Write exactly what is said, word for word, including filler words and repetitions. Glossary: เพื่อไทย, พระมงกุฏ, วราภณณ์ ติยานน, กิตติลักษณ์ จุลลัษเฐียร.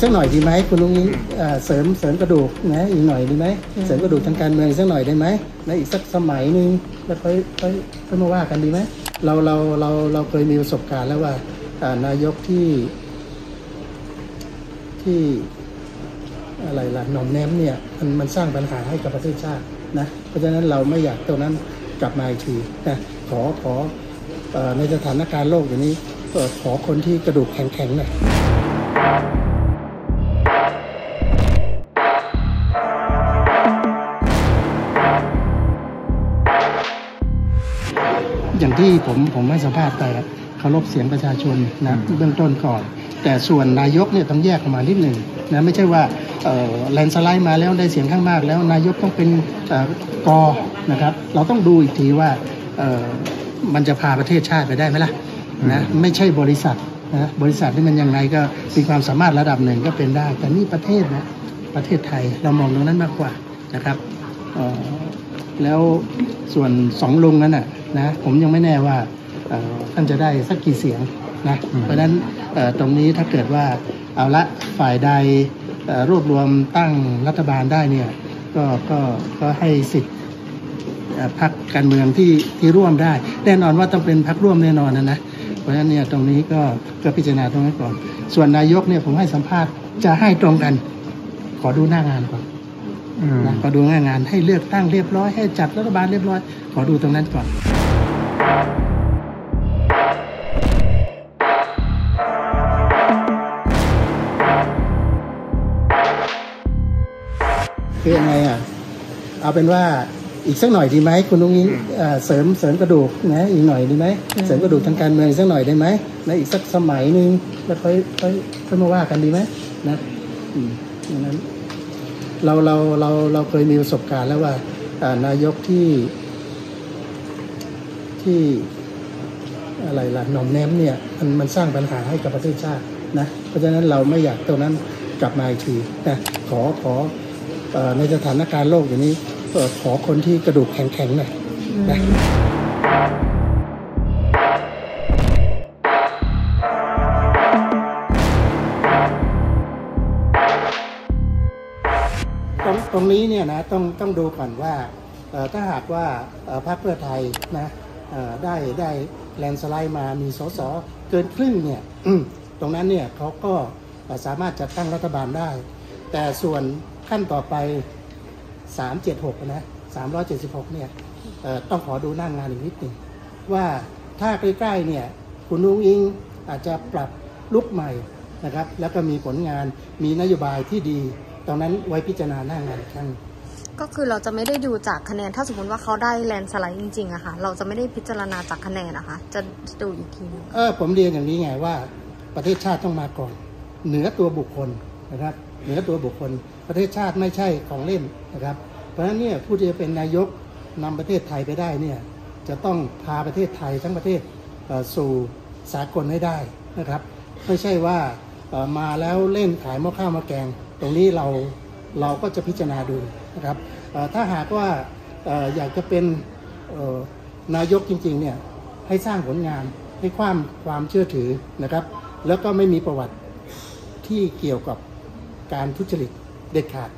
สักหน่อยดีไหมคุณลุงเสริมเสริมกระดูกนะอีกหน่อยดีไหมเสริมกระดูกทางการเมืองสักหน่อยได้ไหมในอีกสักสมัยหนึ่งแล้วค่อยค่อยค่อยมาว่ากันดีไหมเราเราเราเราเคยมีประสบการณ์แล้วว่านายกที่ที่อะไรล่ะหน่อมแนมเนี่ยมันมันสร้างปัญหาให้กับประเทศชาตินะเพราะฉะนั้นเราไม่อยากตรงนั้นกลับมาอีกทีนะขอขอในสถานการณ์โลกอย่างนี้ขอคนที่กระดูกแข็งๆหน่อยอย่างที่ผมผมให้สัมภาษณ์ไปแล้วเคารพเสียงประชาชนนะเบื้องต้นก่อนแต่ส่วนนายกเนี่ยต้องแยกออกมานิดหนึ่งนะไม่ใช่ว่าแลนสไลด์มาแล้วได้เสียงข้างมากแล้วนายกต้องเป็นกอนะครับเราต้องดูอีกทีว่ามันจะพาประเทศชาติไปได้ไหมล่ะนะไม่ใช่บริษัทนะบริษัทที่มันอย่างไรก็มีความสามารถระดับหนึ่งก็เป็นได้แต่นี่ประเทศนะประเทศไทยเรามองตรงนั้นมากกว่านะครับแล้วส่วนสองลุงนั้นน่ะนะผมยังไม่แน่ว่าท่านจะได้สักกี่เสียงนะเพราะฉะนั้นตรงนี้ถ้าเกิดว่าเอาละฝ่ายใดรวบรวมตั้งรัฐบาลได้เนี่ยก็ก็ก็ให้สิทธิ์พรรคการเมืองที่ที่ร่วมได้แน่นอนว่าต้องเป็นพรรคร่วมแน่นอนนะนะเพราะฉะนั้นเนี่ยตรงนี้ก็ก็พิจารณาตรงนั้นก่อนส่วนนายกเนี่ยผมให้สัมภาษณ์จะให้ตรงกันขอดูหน้างานก่อนนะขอดูหน้างานให้เลือกตั้งเรียบร้อยให้จัดรัฐบาลเรียบร้อยขอดูตรงนั้นก่อนคือยังไงอ่ะเอาเป็นว่าอีกสักหน่อยดีไหมคุณลุงนี้เสริมเสริมกระดูกนะอีกหน่อยดีไหมเสริมกระดูกทางการเมืองสักหน่อยได้ไหมในอีกสักสมัยหนึ่งแล้วค่อยค่อยค่อยมาว่ากันดีไหมนะอย่างนั้นเราเราเราเราเคยมีประสบการณ์แล้วว่านายกที่ที่อะไรล่ะหน่อมแนมเนี่ยมันมันสร้างปัญหาให้กับประเทศชาตินะเพราะฉะนั้นเราไม่อยากตรงนั้นกลับมาอีกทีนะขอขอในสถานการณ์โลกอย่างนี้ขอคนที่กระดูกแข็งๆหน่อยนะตรงนี้เนี่ยนะต้องต้องดูก่อนว่าถ้าหากว่าพรรคเพื่อไทยนะได้ได้แลนสไลด์มามีสสเกินครึ่งเนี่ยตรงนั้นเนี่ยเขาก็สามารถจัดตั้งรัฐบาลได้แต่ส่วนขั้นต่อไปสามร้อยเจ็ดสิบหกนะสามร้อยเจ็ดสิบหกเนี่ยต้องขอดูหน้างานอีกนิดหนึ่งว่าถ้าใกล้ๆเนี่ยคุณลุงอิงอาจจะปรับลุกใหม่นะครับแล้วก็มีผลงานมีนโยบายที่ดีตอนนั้นไว้พิจารณาหน้างานครั้งก็คือเราจะไม่ได้ดูจากคะแนนถ้าสมมติว่าเขาได้แลนสไลด์จริงๆอะค่ะเราจะไม่ได้พิจารณาจากคะแนนนะคะจะดูอีกทีนึงเออผมเรียนอย่างนี้ไงว่าประเทศชาติต้องมาก่อนเหนือตัวบุคคลนะครับเหนือตัวบุคคลประเทศชาติไม่ใช่ของเล่นนะครับเพราะฉะนั้นเนี่ยผู้ที่จะเป็นนายกนำประเทศไทยไปได้เนี่ยจะต้องพาประเทศไทยทั้งประเทศสู่สากลให้ได้นะครับไม่ใช่ว่ามาแล้วเล่นขายหม้อข้าวหม้อแกงตรงนี้เราเราก็จะพิจารณาดูนะครับถ้าหากว่าอยากจะเป็นนายกจริงๆเนี่ยให้สร้างผลงานให้ความความเชื่อถือนะครับแล้วก็ไม่มีประวัติที่เกี่ยวกับการทุจริตเด็ดขาด